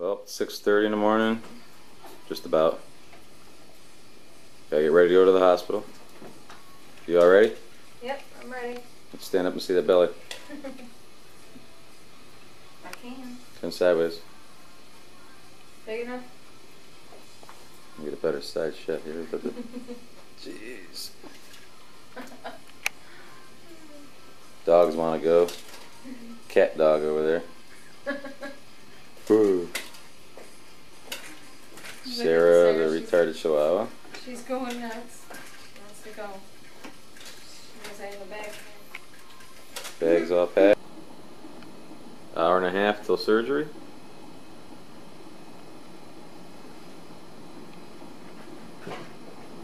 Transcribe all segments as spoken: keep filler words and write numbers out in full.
Well, six thirty in the morning, just about. Gotta get ready to go to the hospital. You all ready? Yep, I'm ready. Let's stand up and see that belly. I can. Turn sideways. Big enough? Get a better side shot here. Jeez. Dogs want to go. Cat dog over there. Ooh. Sarah, the retarded chihuahua. She's going nuts. She wants to go. She knows I have a bag. Bag's all packed. Hour and a half till surgery.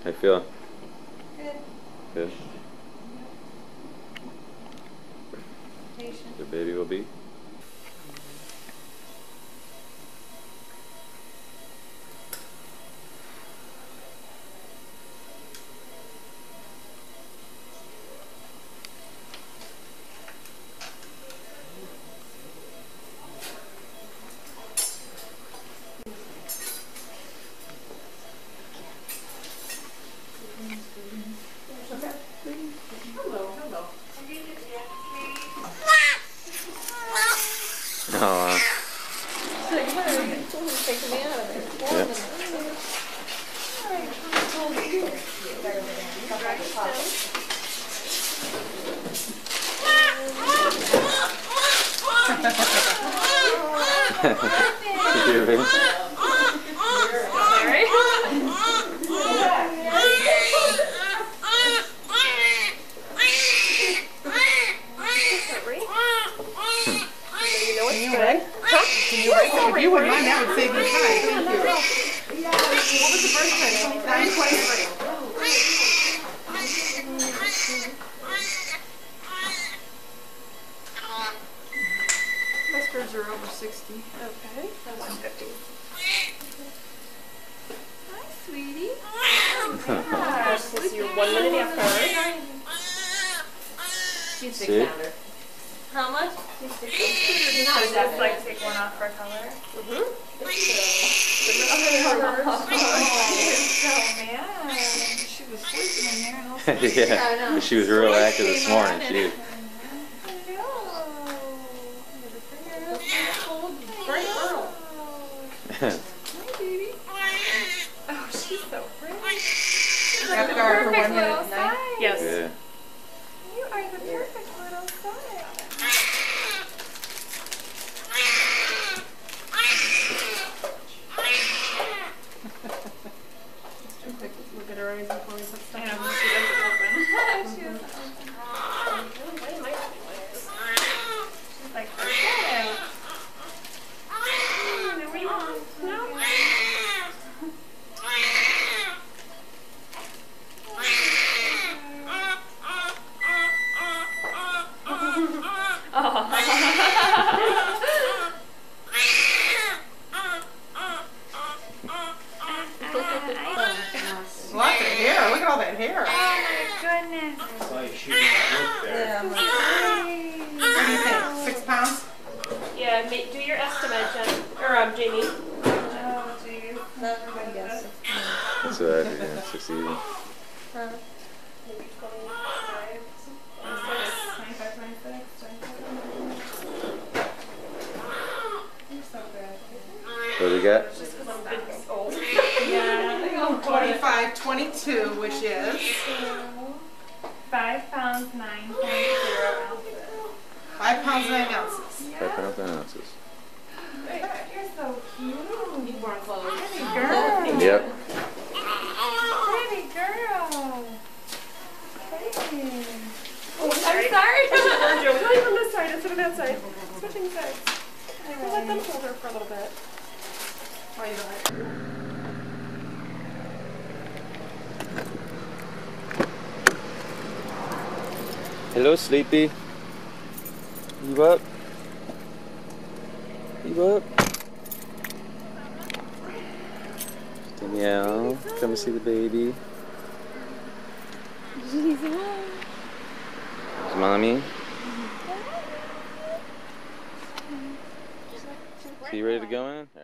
How you feeling? Good. Good. Patient. Your baby will be. Hello, hello. Oh, she's like, what are you taking me out of there? Yeah. Can you break it? If you wouldn't mind, that would save me time. Thank you. What was the first time? nine twenty-three. My scores are over sixty. Okay. one fifty. Hi, sweetie. Hi. This is your one minute after. She's a counter. How much? I'd like to take one off for color. Mm-hmm. Oh, so mad. She was sleeping in there and all sorts. Yeah, but she was real active this morning. She was. Great girl. Hi, baby. Oh, she's so pretty. She's like the perfect little size. Yes. Yeah. You are the perfect little size. Look at her eyes before we put stuff on. She doesn't open. She doesn't open. What am I doing with this? She's like, forget it. No, we don't. No. Oh. Hair. Oh my goodness. It's like she didn't look there. Yeah, I'm like, hey. What do you think? Six pounds? Yeah, make, do your estimate, Jen. Or um, Jamie. Oh, geez. Not everybody gets six pounds. That's what I did, yeah. Six even. Huh? Maybe twenty-five. twenty-five, twenty-six, twenty-five. You're so good. What do you got? Just because I'm big and old. Yeah. twenty-five, twenty-two, which is five pounds nine point zero ounces. Five pounds nine ounces. Yes. Five pounds nine ounces. You're so cute. You weren't clothes. Pretty girl. Yep. Pretty girl. Pretty. Oh, I'm sorry. It's not even this side. It's on that side. Switching sides. We'll let them hold her for a little bit. Why you don't like her? Hello, sleepy. You up? You up? Danielle, come see the baby. She's alive. Is mommy? So you ready to go in?